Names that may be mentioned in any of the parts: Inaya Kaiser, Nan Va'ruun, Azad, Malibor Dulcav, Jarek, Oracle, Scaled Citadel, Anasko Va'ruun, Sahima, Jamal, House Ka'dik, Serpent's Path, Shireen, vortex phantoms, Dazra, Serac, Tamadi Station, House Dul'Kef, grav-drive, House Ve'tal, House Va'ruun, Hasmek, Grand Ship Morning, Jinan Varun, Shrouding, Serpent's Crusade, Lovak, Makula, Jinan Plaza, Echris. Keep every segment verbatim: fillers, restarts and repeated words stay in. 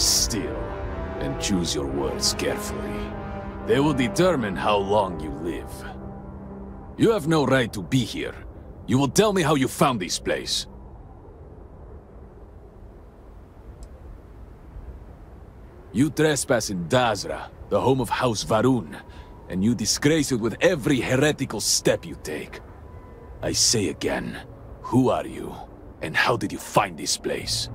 still and choose your words carefully. They will determine how long you live. You have no right to be here. You will tell me how you found this place. You trespass in Dazra, the home of House Va'ruun, and you disgrace it with every heretical step you take. I say again, who are you, and how did you find this place?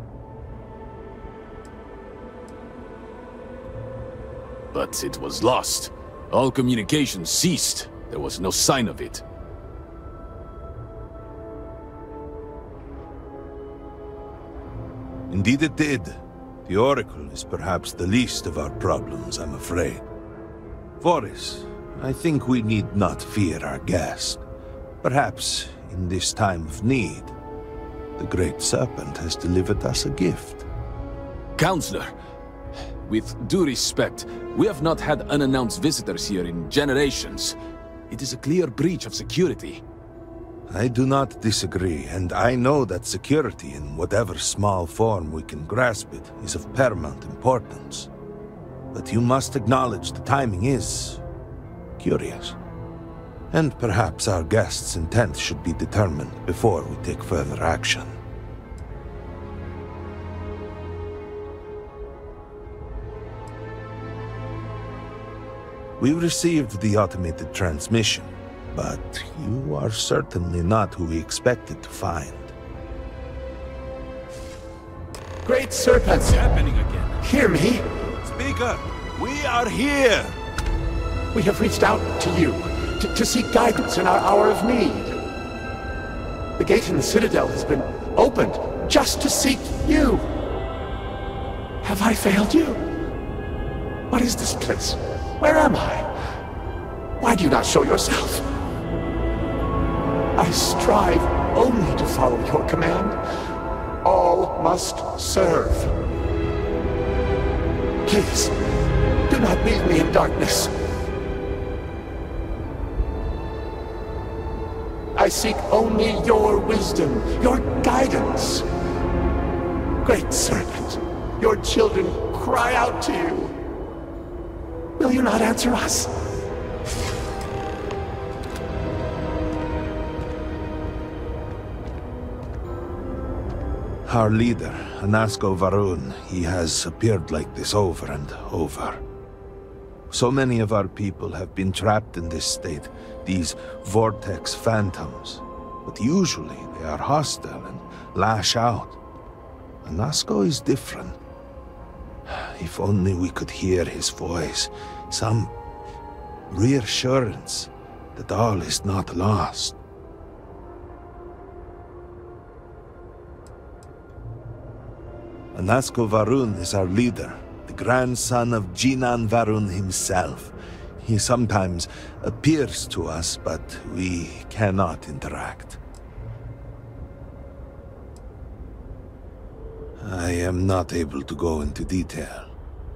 But it was lost. All communication ceased. There was no sign of it. Indeed it did. The Oracle is perhaps the least of our problems, I'm afraid. Voris, I think we need not fear our guest. Perhaps, in this time of need, the Great Serpent has delivered us a gift. Counselor, with due respect, we have not had unannounced visitors here in generations. It is a clear breach of security. I do not disagree, and I know that security, in whatever small form we can grasp it, is of paramount importance. But you must acknowledge the timing is curious. And perhaps our guest's intent should be determined before we take further action. We received the automated transmission, but you are certainly not who we expected to find. Great Serpent! What's happening again? Hear me! Speaker, we are here! We have reached out to you, to, to seek guidance in our hour of need. The gate in the Citadel has been opened just to seek you. Have I failed you? What is this place? Where am I? Why do you not show yourself? I strive only to follow your command. All must serve. Please, do not leave me in darkness. I seek only your wisdom, your guidance. Great Serpent, your children cry out to you. Will you not answer us? Our leader, Anasko Va'ruun, he has appeared like this over and over. So many of our people have been trapped in this state, these vortex phantoms. But usually they are hostile and lash out. Anasko is different. If only we could hear his voice, some reassurance that all is not lost. Anasko Va'ruun is our leader, the grandson of Jinan Varun himself. He sometimes appears to us, but we cannot interact. I am not able to go into detail.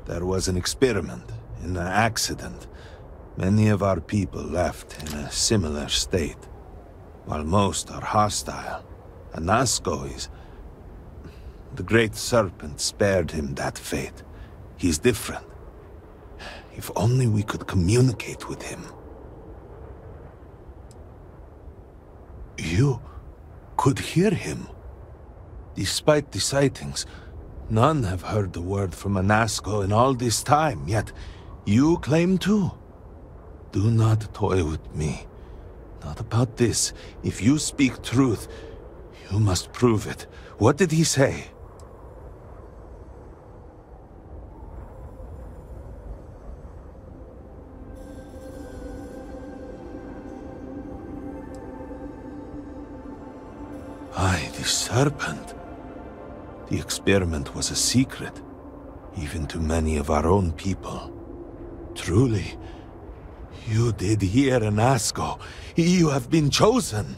There was an experiment, an accident. Many of our people left in a similar state. While most are hostile, Anasko is... The Great Serpent spared him that fate. He's different. If only we could communicate with him. You could hear him. Despite the sightings, none have heard the word from Anasko in all this time, yet you claim to. Do not toy with me. Not about this. If you speak truth, you must prove it. What did he say? Aye, the Serpent. The experiment was a secret, even to many of our own people. Truly, you did hear Anasko. You have been chosen.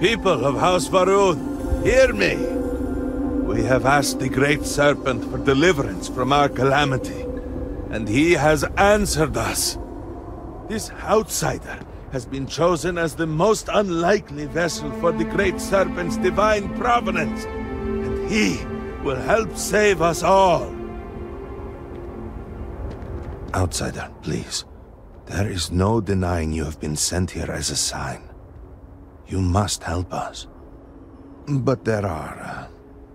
People of House Va'ruun, hear me. We have asked the Great Serpent for deliverance from our calamity, and he has answered us. This outsider has been chosen as the most unlikely vessel for the Great Serpent's divine providence, and he will help save us all. Outsider, please. There is no denying you have been sent here as a sign. You must help us. But there are... Uh,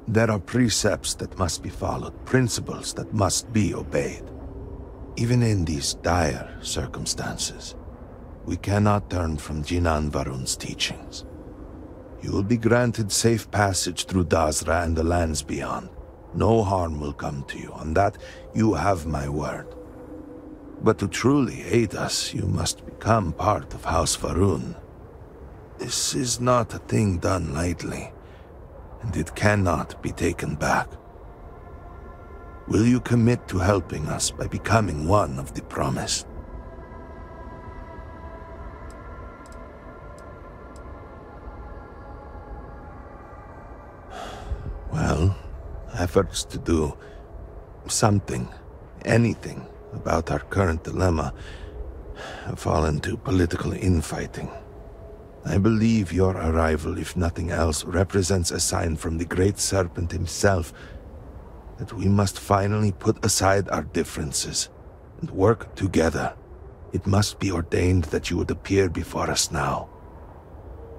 there are precepts that must be followed, principles that must be obeyed. Even in these dire circumstances, we cannot turn from Jinan Varun's teachings. You will be granted safe passage through Dazra and the lands beyond. No harm will come to you, on that you have my word. But to truly aid us, you must become part of House Va'ruun. This is not a thing done lightly, and it cannot be taken back. Will you commit to helping us by becoming one of the promised? Well, efforts to do something, anything, about our current dilemma have fallen to political infighting. I believe your arrival, if nothing else, represents a sign from the Great Serpent himself that we must finally put aside our differences and work together. It must be ordained that you would appear before us now,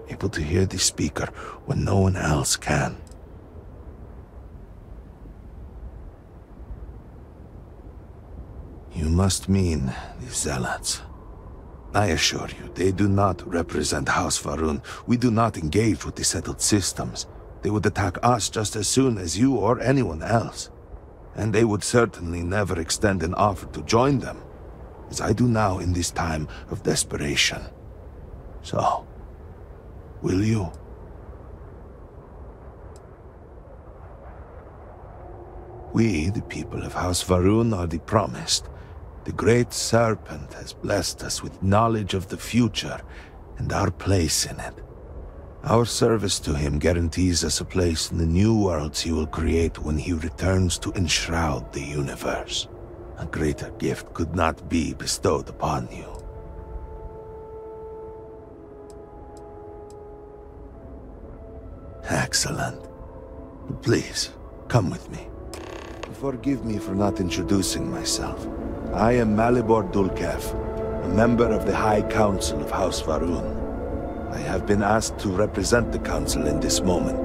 able to hear the speaker when no one else can. You must mean the Zealots. I assure you, they do not represent House Va'ruun. We do not engage with the settled systems. They would attack us just as soon as you or anyone else. And they would certainly never extend an offer to join them, as I do now in this time of desperation. So, will you? We, the people of House Va'ruun, are the promised. The Great Serpent has blessed us with knowledge of the future and our place in it. Our service to him guarantees us a place in the new worlds he will create when he returns to enshroud the universe. A greater gift could not be bestowed upon you. Excellent. Please, come with me. Forgive me for not introducing myself. I am Malibor Dulcav, a member of the High Council of House Va'ruun. I have been asked to represent the Council in this moment.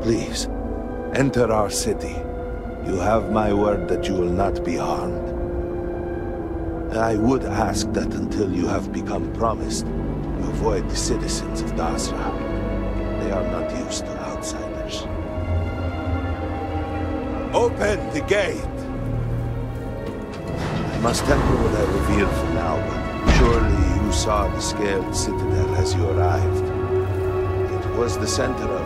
Please, enter our city. You have my word that you will not be harmed. I would ask that until you have become promised, you avoid the citizens of Dazra. They are not used to outsiders. Open the gate! I must tell you what I revealed for now, but surely you saw the Scaled Citadel as you arrived. It was the center of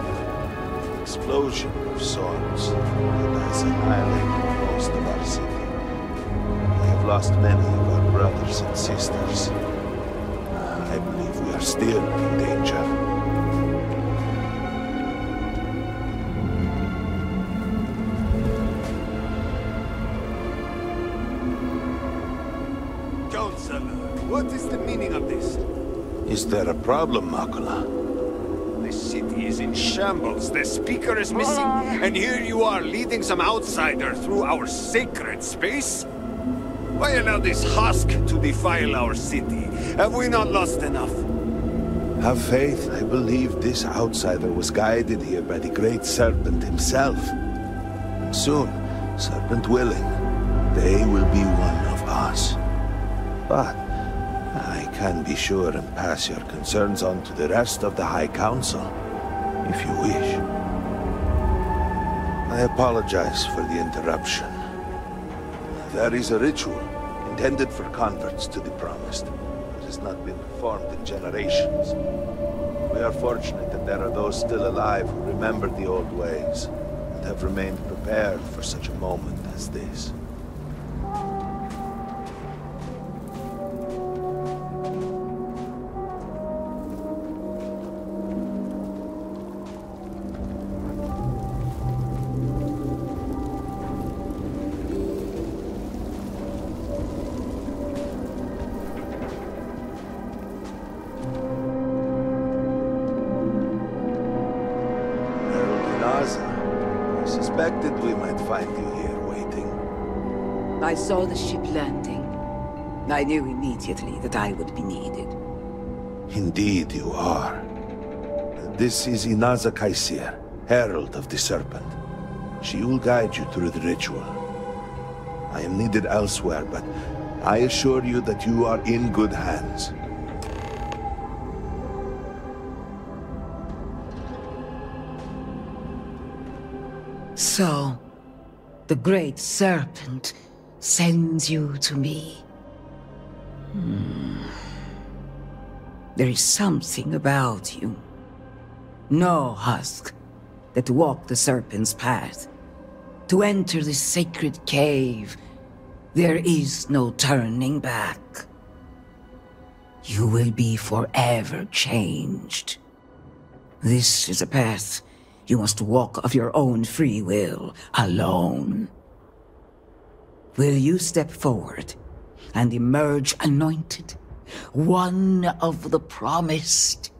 an explosion of sorts that has annihilated most of our city. We have lost many of our brothers and sisters. I believe we are still in danger. What is the meaning of this? Is there a problem, Makula? This city is in shambles, the speaker is missing, and here you are leading some outsider through our sacred space? Why allow this husk to defile our city? Have we not lost enough? Have faith. I believe this outsider was guided here by the Great Serpent himself. And soon, Serpent willing, they will be one of us. But I can be sure and pass your concerns on to the rest of the High Council, if you wish. I apologize for the interruption. There is a ritual intended for converts to the Promised that has not been performed in generations. We are fortunate that there are those still alive who remember the old ways and have remained prepared for such a moment as this. Plaza. I suspected we might find you here waiting. I saw the ship landing. I knew immediately that I would be needed. Indeed you are. This is Inaya Kaiser, Herald of the Serpent. She will guide you through the ritual. I am needed elsewhere, but I assure you that you are in good hands. So, the Great Serpent sends you to me. Hmm. There is something about you. No husk that walked the Serpent's Path. To enter this sacred cave, there is no turning back. You will be forever changed. This is a path you must walk of your own free will, alone. Will you step forward and emerge anointed, one of the promised?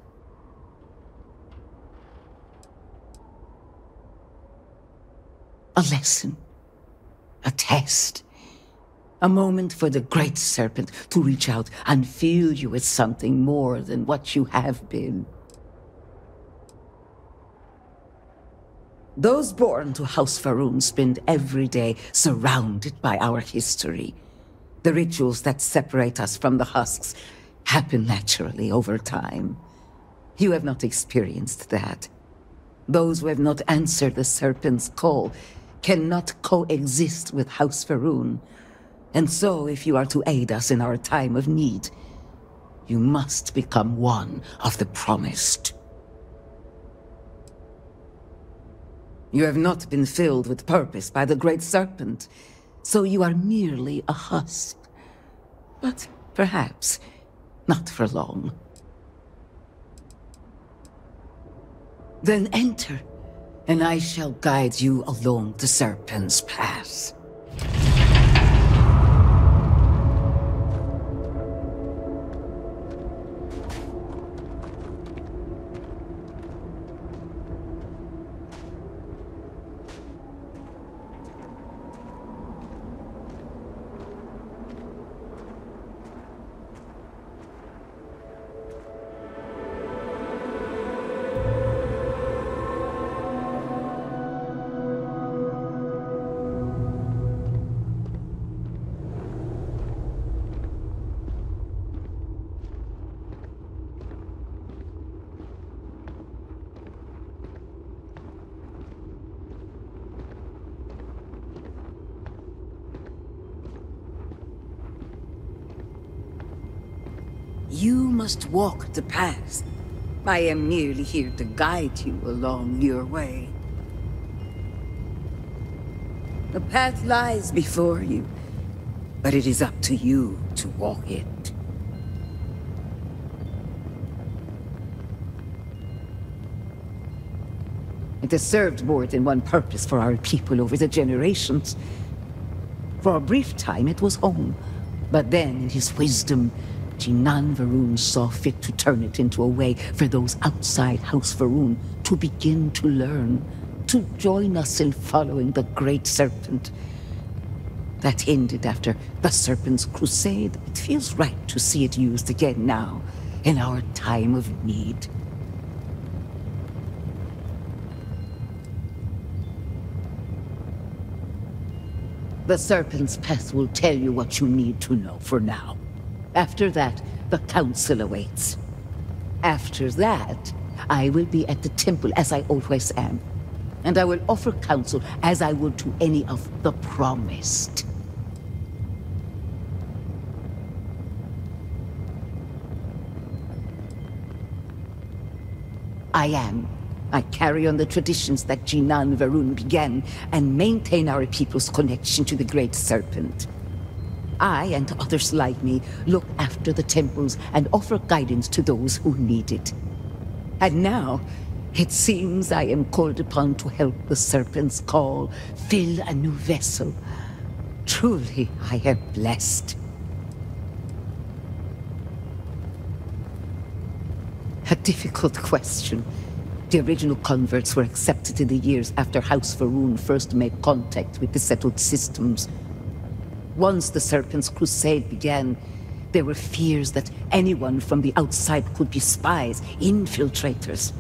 A lesson, a test, a moment for the Great Serpent to reach out and fill you as something more than what you have been. Those born to House Va'ruun spend every day surrounded by our history. The rituals that separate us from the husks happen naturally over time. You have not experienced that. Those who have not answered the Serpent's call cannot coexist with House Va'ruun. And so, if you are to aid us in our time of need, you must become one of the promised. You have not been filled with purpose by the Great Serpent, so you are merely a husk. But perhaps not for long. Then enter, and I shall guide you along the Serpent's Path. Must walk the path. I am merely here to guide you along your way. The path lies before you, but it is up to you to walk it. It has served more than one purpose for our people over the generations. For a brief time it was home, but then in his wisdom, Jinan Varun saw fit to turn it into a way for those outside House Va'ruun to begin to learn, to join us in following the Great Serpent. That ended after the Serpent's Crusade. It feels right to see it used again now, in our time of need. The Serpent's Path will tell you what you need to know for now. After that, the council awaits. After that, I will be at the temple, as I always am. And I will offer counsel, as I would to any of the promised. I am. I carry on the traditions that Jinan Varun began, and maintain our people's connection to the Great Serpent. I and others like me look after the temples and offer guidance to those who need it. And now, it seems I am called upon to help the Serpent's call fill a new vessel. Truly, I am blessed. A difficult question, The original converts were accepted in the years after House Va'ruun first made contact with the settled systems. Once the Serpent's Crusade began, there were fears that anyone from the outside could be spies, infiltrators.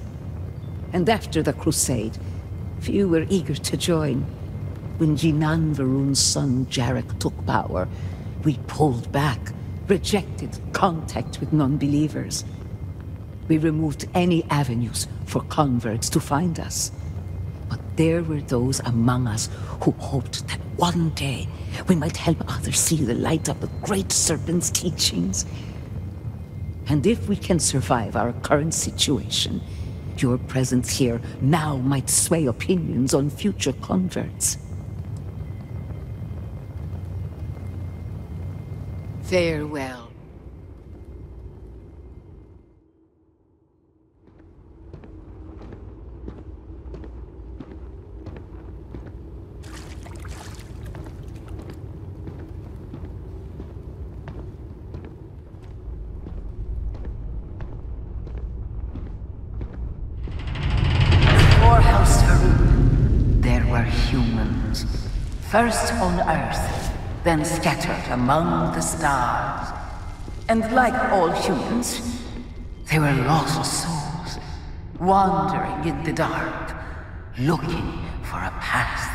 And after the Crusade, few were eager to join. When Jinan Varun's son Jarek took power, we pulled back, rejected contact with non-believers. We removed any avenues for converts to find us. But there were those among us who hoped that one day we might help others see the light of the Great Serpent's teachings. And if we can survive our current situation, your presence here now might sway opinions on future converts. Farewell. Before House Va'ruun, there were humans. First on Earth, then scattered among the stars. And like all humans, they were lost souls, wandering in the dark, looking for a past.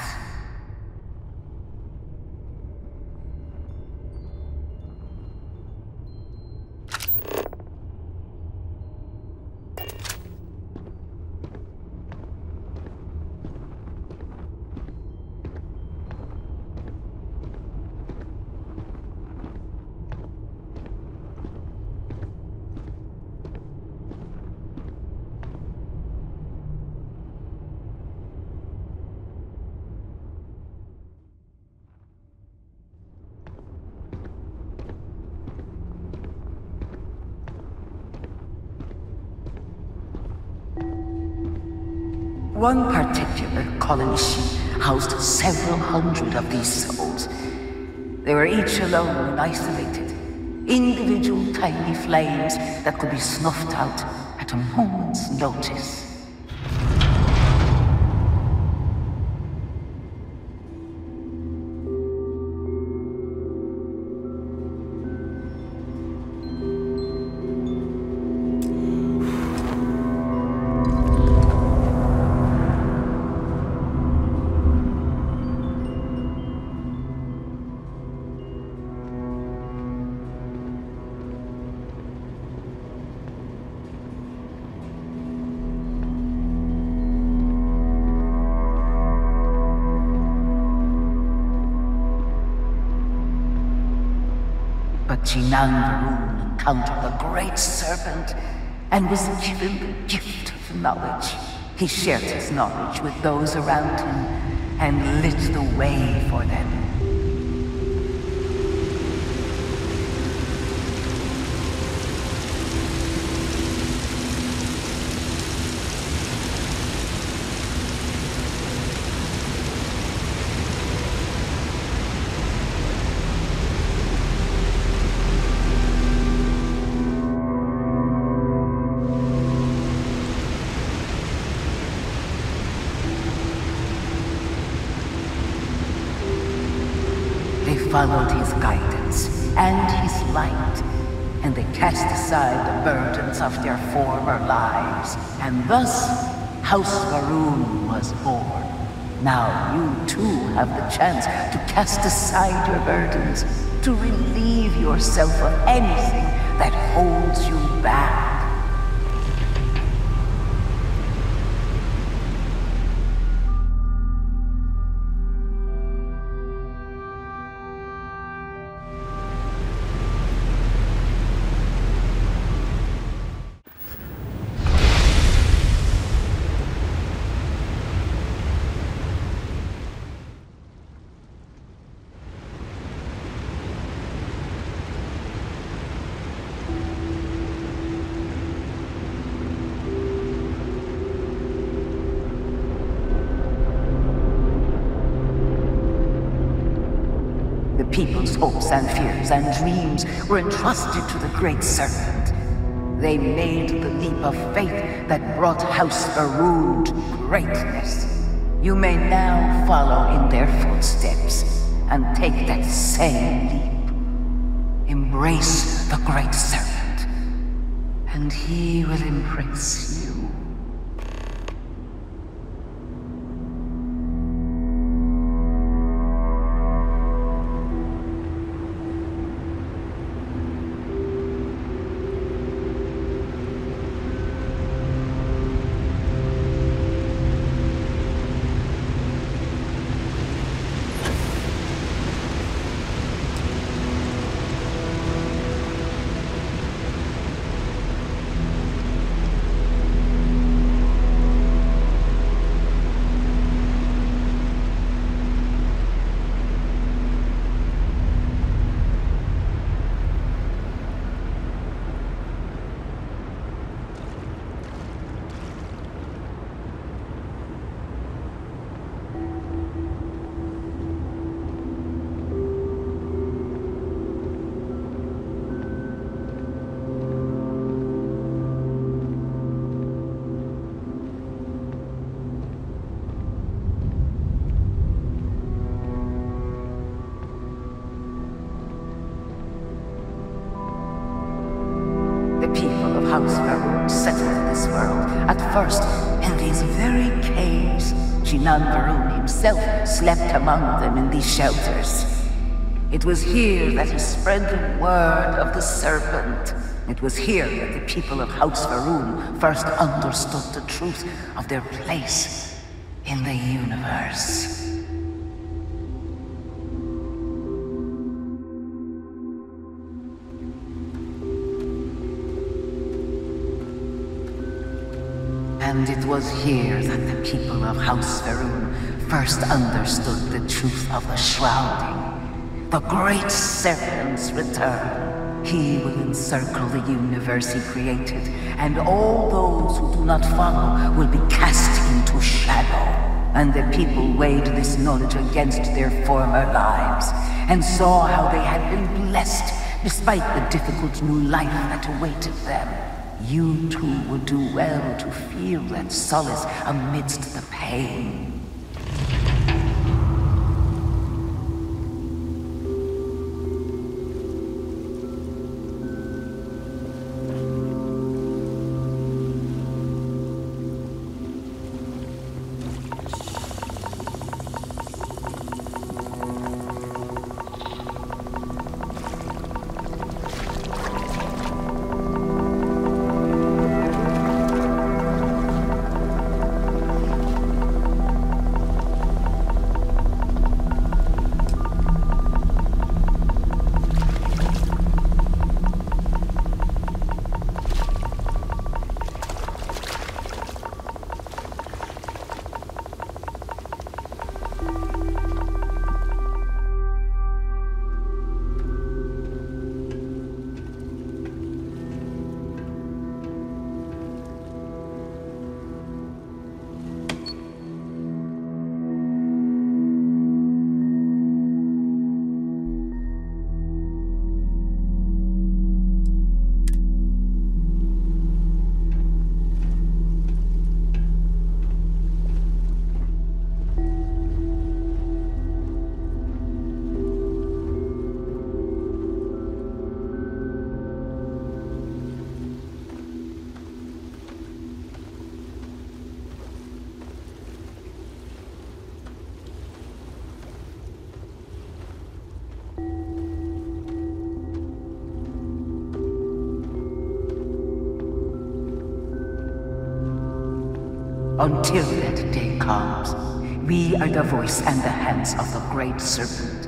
One particular colony housed several hundred of these souls. They were each alone and isolated, individual tiny flames that could be snuffed out at a moment's notice. Jinan Varun encountered the Great Serpent and was given the gift of knowledge. He shared his knowledge with those around him and lit the way for them. Followed his guidance and his light, and they cast aside the burdens of their former lives. And thus, House Va'ruun was born. Now you too have the chance to cast aside your burdens, to relieve yourself of anything that holds you back. People's hopes and fears and dreams were entrusted to the Great Serpent. They made the leap of faith that brought House Va'ruun to greatness. You may now follow in their footsteps and take that same leap. Embrace the Great Serpent, and he will embrace you. Nan Va'ruun himself slept among them in these shelters. It was here that he spread the word of the serpent. It was here that the people of House Va'ruun first understood the truth of their place in the universe. And it was here that the people of House Va'ruun first understood the truth of the Shrouding. The Great Serpent's return. He will encircle the universe he created, and all those who do not follow will be cast into shadow. And the people weighed this knowledge against their former lives, and saw how they had been blessed despite the difficult new life that awaited them. You too would do well to feel that solace amidst the pain. Until that day comes, we are the voice and the hands of the Great Serpent.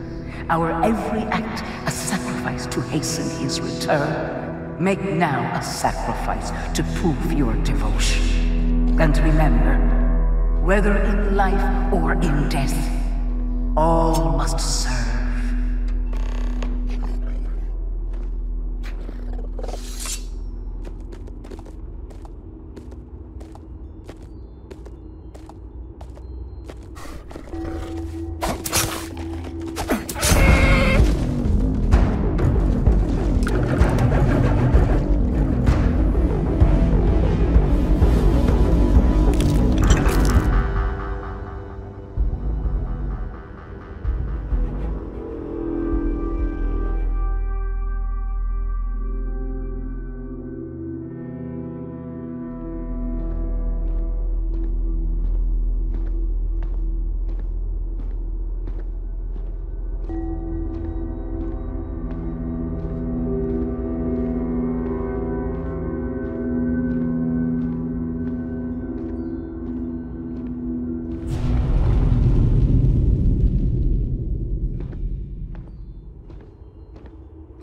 Our every act a sacrifice to hasten his return. Make now a sacrifice to prove your devotion. And remember, whether in life or in death, all must serve.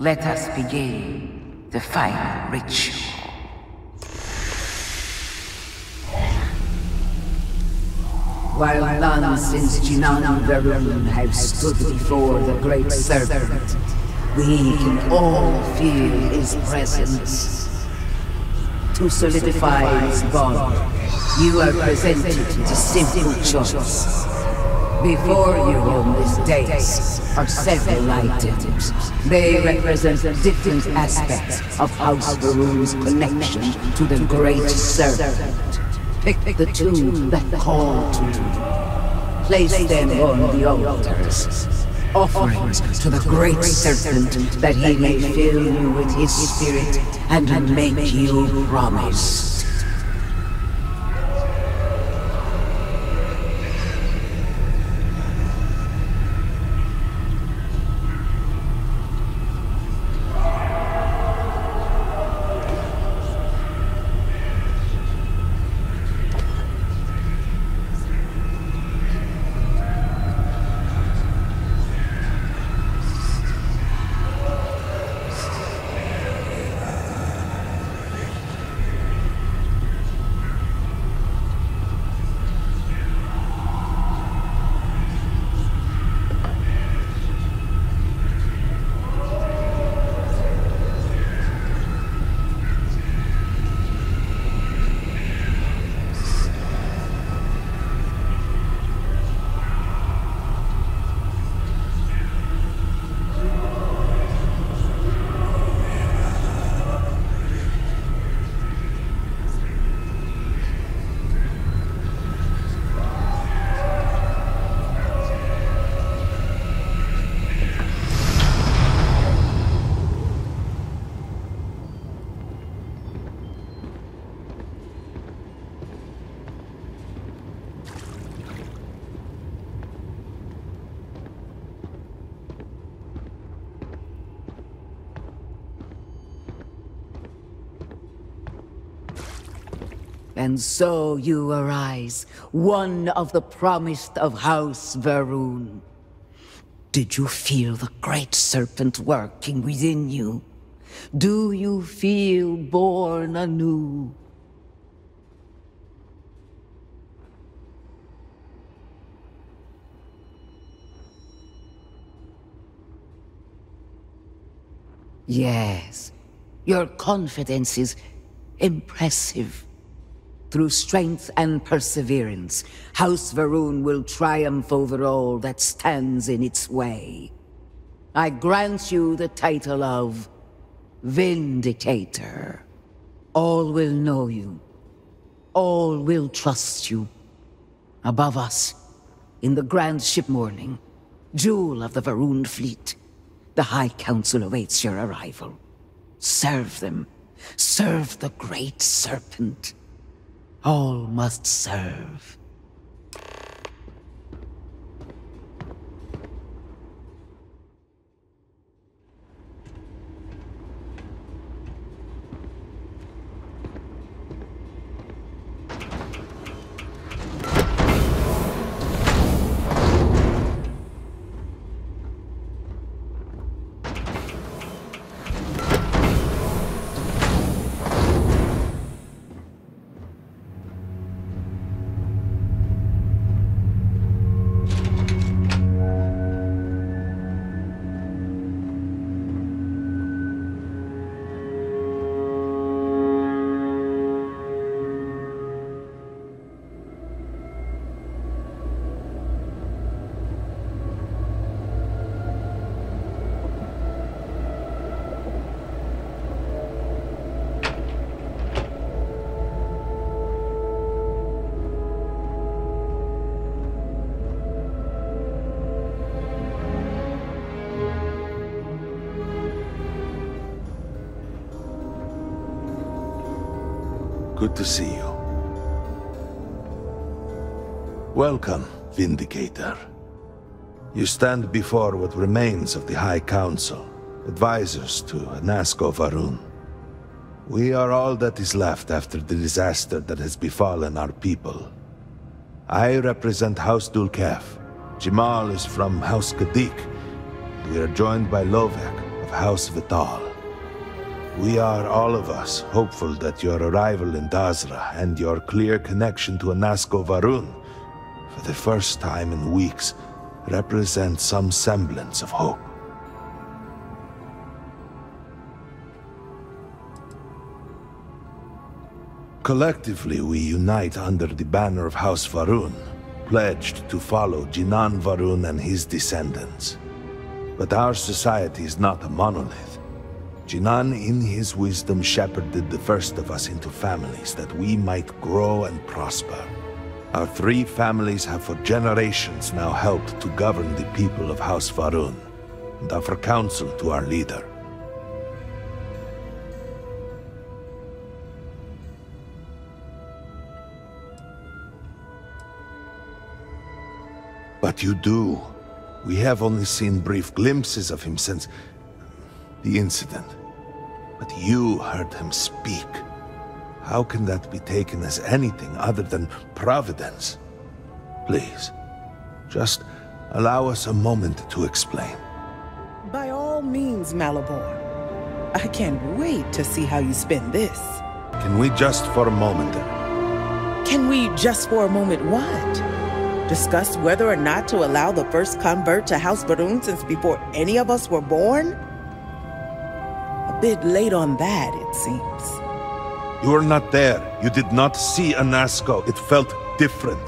Let us begin the final ritual. While none since Jinan Varun have stood before the Great Serpent, we can all feel his presence. To solidify his bond, you are presented the simple choice. Before you on these days are several items. They represent different aspects of House Va'ruun's connection to the Great Serpent. Pick the two that call to you. Place them on the altars, offerings to the Great Serpent that he may fill you with his spirit and make you promise. And so you arise, one of the promised of House Va'ruun. Did you feel the Great Serpent working within you? Do you feel born anew? Yes, your confidence is impressive. Through strength and perseverance, House Va'ruun will triumph over all that stands in its way. I grant you the title of Vindicator. All will know you. All will trust you. Above us, in the Grand Ship Morning, jewel of the Va'ruun fleet, the High Council awaits your arrival. Serve them. Serve the Great Serpent. All must serve. Good to see you. Welcome, Vindicator. You stand before what remains of the High Council, advisors to Anasko Va'ruun. We are all that is left after the disaster that has befallen our people. I represent House Dul'Kef. Jamal is from House Ka'dik. We are joined by Lovak, a of House Ve'tal. We are, all of us, hopeful that your arrival in Dazra and your clear connection to Anasko Va'ruun, for the first time in weeks, represent some semblance of hope. Collectively, we unite under the banner of House Va'ruun, pledged to follow Jinan Varun and his descendants. But our society is not a monolith. Jinan, in his wisdom, shepherded the first of us into families that we might grow and prosper. Our three families have for generations now helped to govern the people of House Va'ruun, and offer counsel to our leader. But you do. We have only seen brief glimpses of him since the incident. But you heard him speak. How can that be taken as anything other than providence? Please, just allow us a moment to explain. By all means, Malibor. I can't wait to see how you spin this. Can we just for a moment? Can we just for a moment what? Discuss whether or not to allow the first convert to House Va'ruun since before any of us were born? A bit late on that, it seems. You were not there. You did not see Anasko. It felt different.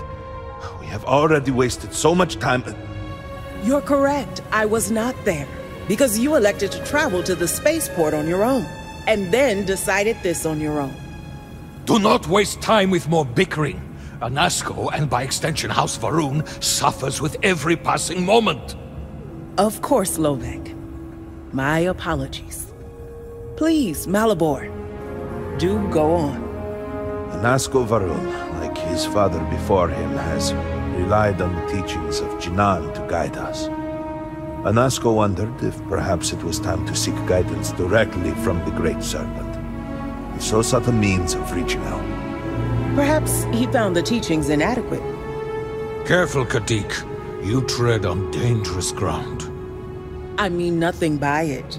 We have already wasted so much time. You're correct. I was not there. Because you elected to travel to the spaceport on your own. And then decided this on your own. Do not waste time with more bickering. Anasko, and by extension House Va'ruun, suffers with every passing moment. Of course, Lovak. My apologies. Please, Malibor, do go on. Anasko Va'ruun, like his father before him, has relied on the teachings of Jinan to guide us. Anasko wondered if perhaps it was time to seek guidance directly from the Great Serpent. He so sought a means of reaching out. Perhaps he found the teachings inadequate. Careful, Ka'dik. You tread on dangerous ground. I mean nothing by it.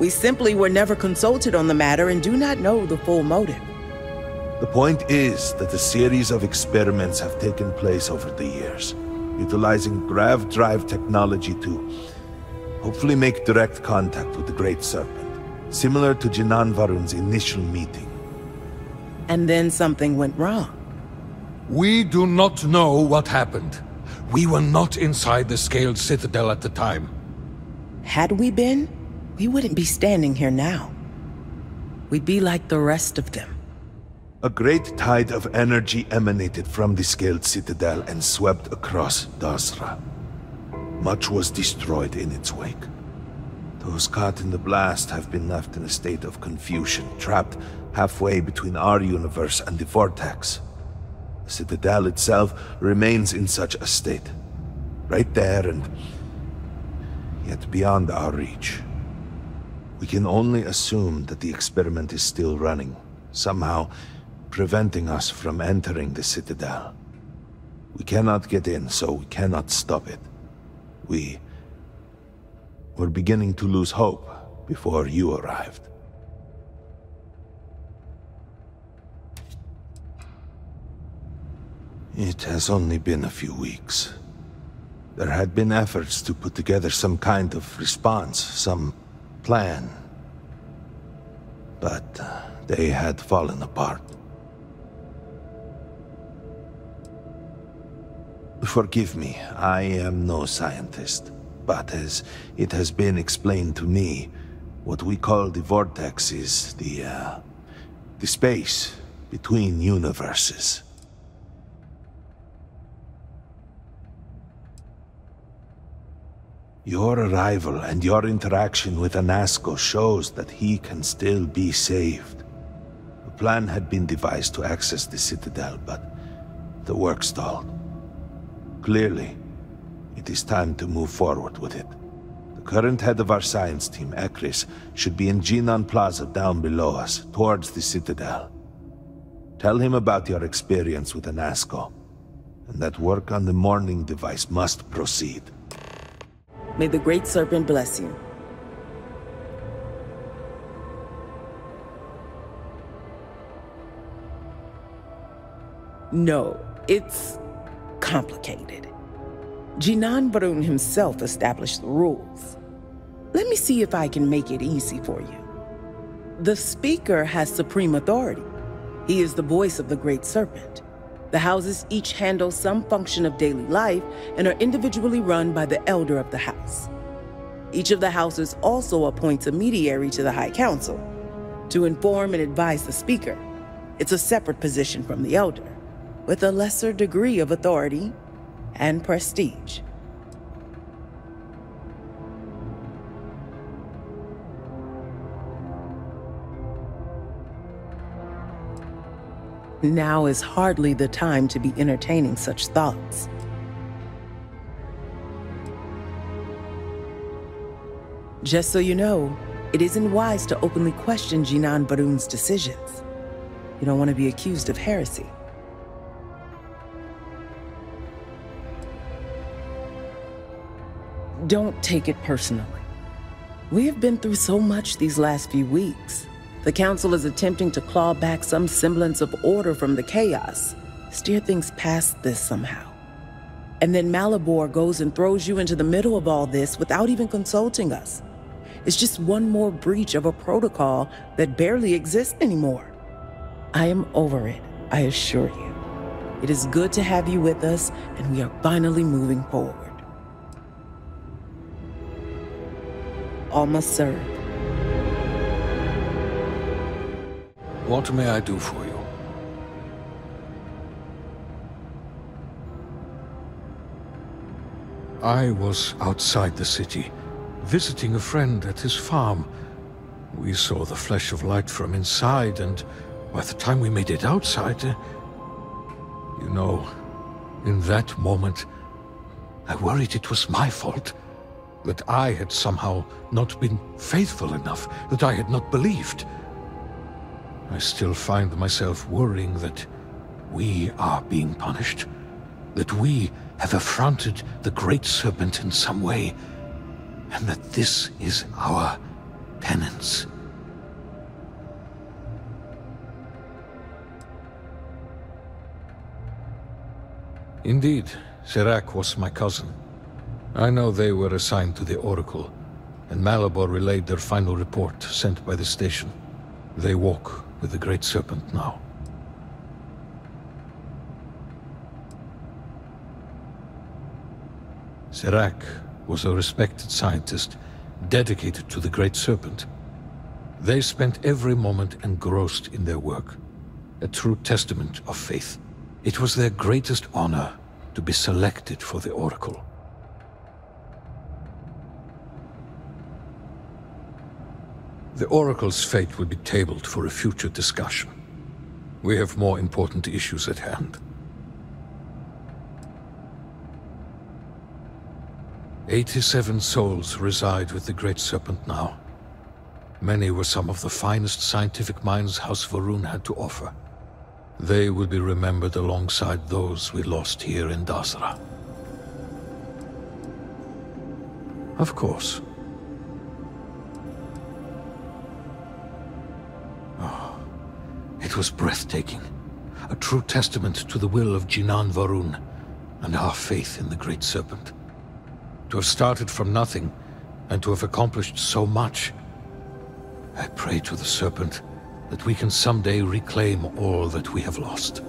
We simply were never consulted on the matter and do not know the full motive. The point is that a series of experiments have taken place over the years, utilizing grav-drive technology to hopefully make direct contact with the Great Serpent, similar to Jinan Varun's initial meeting. And then something went wrong. We do not know what happened. We were not inside the Scaled Citadel at the time. Had we been, we wouldn't be standing here now. We'd be like the rest of them. A great tide of energy emanated from the Scaled Citadel and swept across Dazra. Much was destroyed in its wake. Those caught in the blast have been left in a state of confusion, trapped halfway between our universe and the vortex. The Citadel itself remains in such a state. Right there and yet beyond our reach. We can only assume that the experiment is still running, somehow preventing us from entering the Citadel. We cannot get in, so we cannot stop it. We were beginning to lose hope before you arrived. It has only been a few weeks. There had been efforts to put together some kind of response, some plan. But they had fallen apart. Forgive me, I am no scientist. But as it has been explained to me, what we call the vortex is the, uh, the space between universes. Your arrival and your interaction with Anasko shows that he can still be saved. A plan had been devised to access the Citadel, but the work stalled. Clearly, it is time to move forward with it. The current head of our science team, Echris, should be in Jinan Plaza down below us, towards the Citadel. Tell him about your experience with Anasko, and that work on the morning device must proceed. May the Great Serpent bless you. No, it's complicated. Jinan Varun himself established the rules. Let me see if I can make it easy for you. The Speaker has supreme authority. He is the voice of the Great Serpent. The houses each handle some function of daily life and are individually run by the elder of the house. Each of the houses also appoints a mediary to the High Council to inform and advise the Speaker. It's a separate position from the elder, with a lesser degree of authority and prestige. Now is hardly the time to be entertaining such thoughts. Just so you know, it isn't wise to openly question Jinan Varun's decisions. You don't want to be accused of heresy. Don't take it personally. We have been through so much these last few weeks. The Council is attempting to claw back some semblance of order from the chaos, steer things past this somehow. And then Malibor goes and throws you into the middle of all this without even consulting us. It's just one more breach of a protocol that barely exists anymore. I am over it, I assure you. It is good to have you with us, and we are finally moving forward. Almost served. What may I do for you? I was outside the city, visiting a friend at his farm. We saw the flash of light from inside, and by the time we made it outside, uh, you know, in that moment, I worried it was my fault. That I had somehow not been faithful enough, that I had not believed. I still find myself worrying that we are being punished, that we have affronted the Great Serpent in some way, and that this is our penance. Indeed, Serac was my cousin. I know they were assigned to the Oracle, and Malibor relayed their final report sent by the station. They walk with the Great Serpent now. Serac was a respected scientist, dedicated to the Great Serpent. They spent every moment engrossed in their work, a true testament of faith. It was their greatest honor to be selected for the Oracle. The Oracle's fate will be tabled for a future discussion. We have more important issues at hand. eighty-seven souls reside with the Great Serpent now. Many were some of the finest scientific minds House Va'ruun had to offer. They will be remembered alongside those we lost here in Dazra. Of course. It was breathtaking, a true testament to the will of Jinan Varun and our faith in the Great Serpent. To have started from nothing and to have accomplished so much, I pray to the Serpent that we can someday reclaim all that we have lost.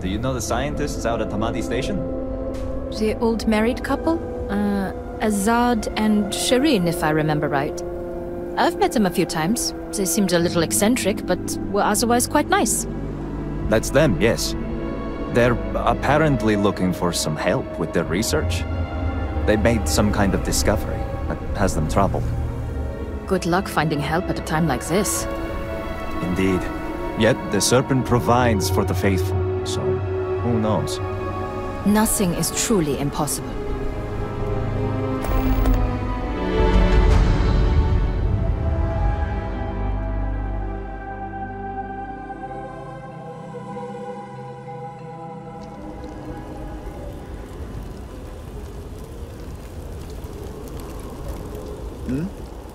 Do you know the scientists out at Tamadi Station? The old married couple? Uh, Azad and Shireen, if I remember right. I've met them a few times. They seemed a little eccentric, but were otherwise quite nice. That's them, yes. They're apparently looking for some help with their research. They made some kind of discovery that has them troubled. Good luck finding help at a time like this. Indeed. Yet the Serpent provides for the faithful. So, who knows? Nothing is truly impossible. Hmm?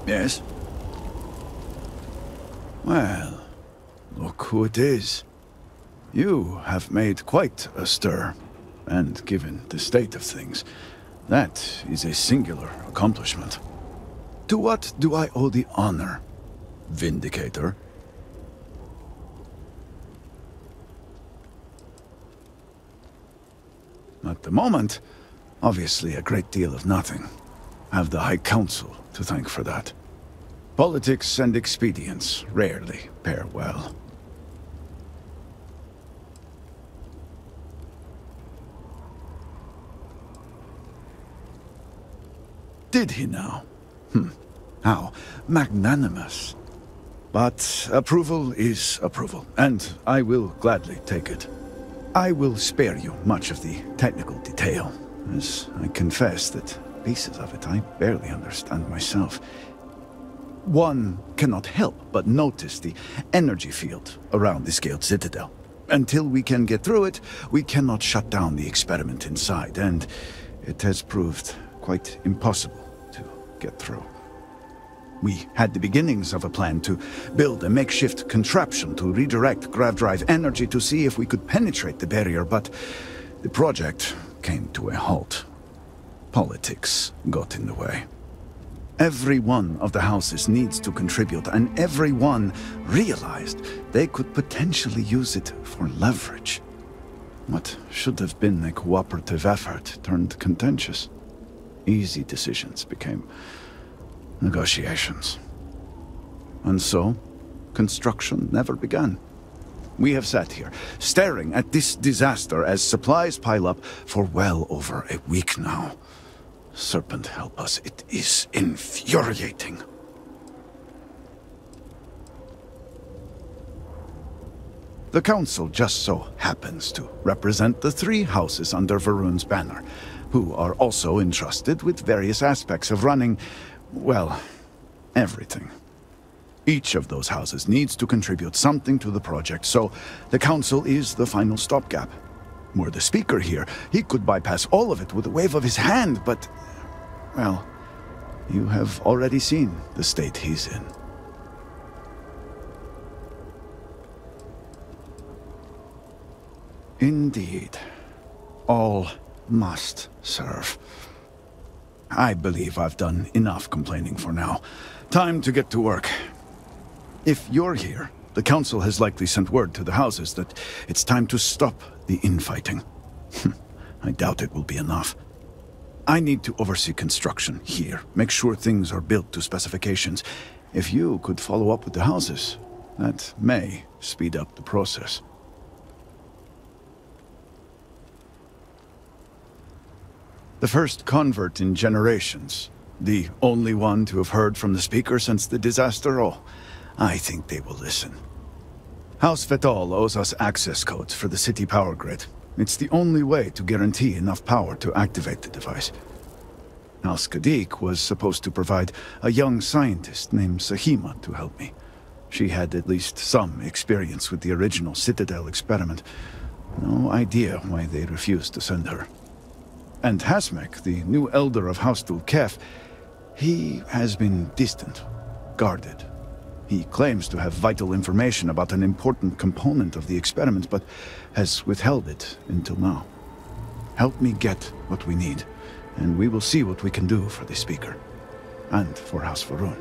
Yes? Well, look who it is. You have made quite a stir, and given the state of things, that is a singular accomplishment. To what do I owe the honor, Vindicator? At the moment, obviously a great deal of nothing. I have the High Council to thank for that. Politics and expedience rarely pair well. Did he now? Hmm. How magnanimous. But approval is approval, and I will gladly take it. I will spare you much of the technical detail, as I confess that pieces of it I barely understand myself. One cannot help but notice the energy field around the Scaled Citadel. Until we can get through it, we cannot shut down the experiment inside, and it has proved quite impossible to get through. We had the beginnings of a plan to build a makeshift contraption to redirect grav-drive energy to see if we could penetrate the barrier, but the project came to a halt. Politics got in the way. Every one of the houses needs to contribute, and every one realized they could potentially use it for leverage. What should have been a cooperative effort turned contentious. Easy decisions became negotiations. And so, construction never began. We have sat here, staring at this disaster as supplies pile up for well over a week now. Serpent help us, it is infuriating. The Council just so happens to represent the three houses under Varun's banner, who are also entrusted with various aspects of running, well, everything. Each of those houses needs to contribute something to the project, so the Council is the final stopgap. Were the Speaker here, he could bypass all of it with a wave of his hand, but, well, you have already seen the state he's in. Indeed, all must serve. I believe I've done enough complaining for now. Time to get to work. If you're here, the Council has likely sent word to the houses that it's time to stop the infighting. I doubt it will be enough. I need to oversee construction here, make sure things are built to specifications. If you could follow up with the houses, that may speed up the process. The first convert in generations. The only one to have heard from the Speaker since the disaster. Oh, I think they will listen. House Ve'tal owes us access codes for the city power grid. It's the only way to guarantee enough power to activate the device. House Ka'dik was supposed to provide a young scientist named Sahima to help me. She had at least some experience with the original Citadel experiment. No idea why they refused to send her. And Hasmek, the new elder of House Dul'Kef, he has been distant, guarded. He claims to have vital information about an important component of the experiment, but has withheld it until now. Help me get what we need, and we will see what we can do for the Speaker, and for House Va'ruun.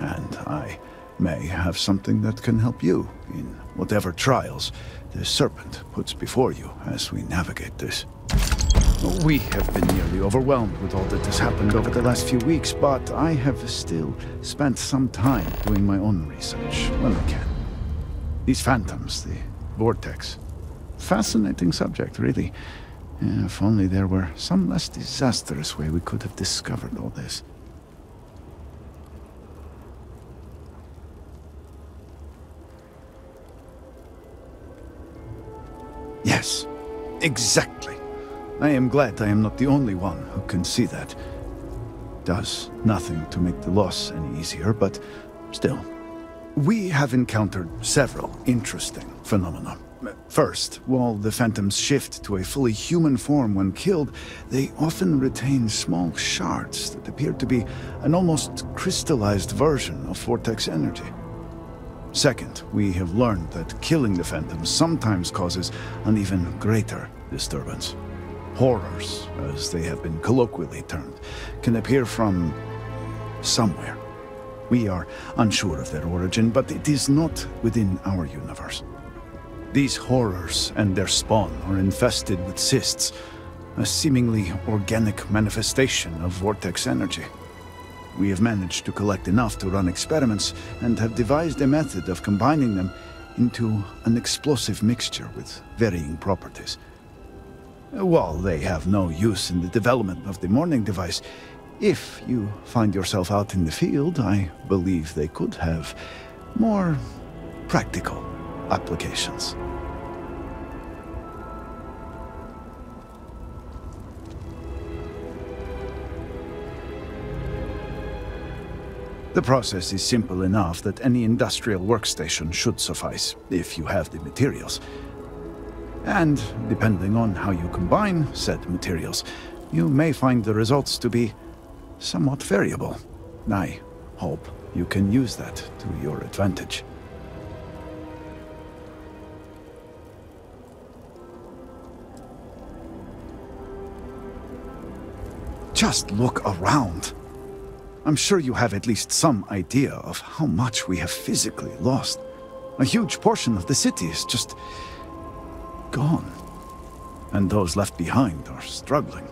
And I may have something that can help you in whatever trials the Serpent puts before you as we navigate this. We have been nearly overwhelmed with all that has happened over the last few weeks, but I have still spent some time doing my own research when I can. These phantoms, the vortex. Fascinating subject, really. If only there were some less disastrous way we could have discovered all this. Yes, exactly. I am glad I am not the only one who can see that. Does nothing to make the loss any easier, but still. We have encountered several interesting phenomena, First, while the phantoms shift to a fully human form when killed, they often retain small shards that appear to be an almost crystallized version of vortex energy. Second, we have learned that killing the phantoms sometimes causes an even greater disturbance. Horrors, as they have been colloquially termed, can appear from somewhere. We are unsure of their origin, but it is not within our universe. These horrors and their spawn are infested with cysts, a seemingly organic manifestation of vortex energy. We have managed to collect enough to run experiments and have devised a method of combining them into an explosive mixture with varying properties. While they have no use in the development of the morning device, if you find yourself out in the field, I believe they could have more practical applications. The process is simple enough that any industrial workstation should suffice, if you have the materials. And, depending on how you combine said materials, you may find the results to be somewhat variable. I hope you can use that to your advantage. Just look around. I'm sure you have at least some idea of how much we have physically lost. A huge portion of the city is just gone. And those left behind are struggling.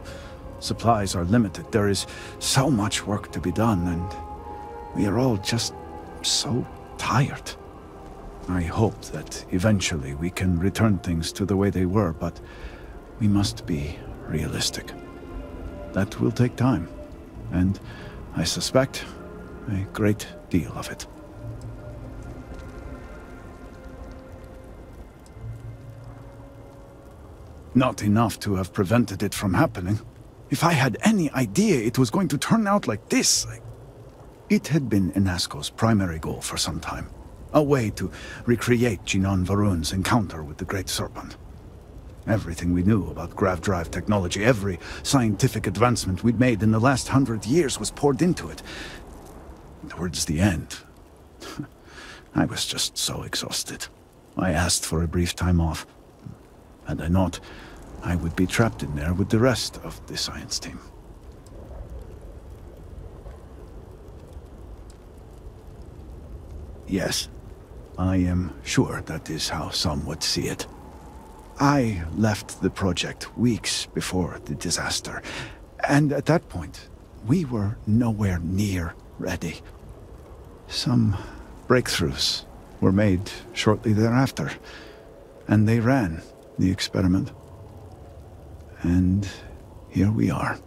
Supplies are limited. There is so much work to be done, and we are all just so tired. I hope that eventually we can return things to the way they were, but we must be realistic. That will take time, and I suspect a great deal of it. Not enough to have prevented it from happening. If I had any idea it was going to turn out like this... It had been Anasko's primary goal for some time. A way to recreate Jinan Varun's encounter with the Great Serpent. Everything we knew about grav-drive technology, every scientific advancement we'd made in the last hundred years was poured into it. Towards the end, I was just so exhausted. I asked for a brief time off. Had I not, I would be trapped in there with the rest of the science team. Yes, I am sure that is how some would see it. I left the project weeks before the disaster, and at that point, we were nowhere near ready. Some breakthroughs were made shortly thereafter, and they ran the experiment. And here we are.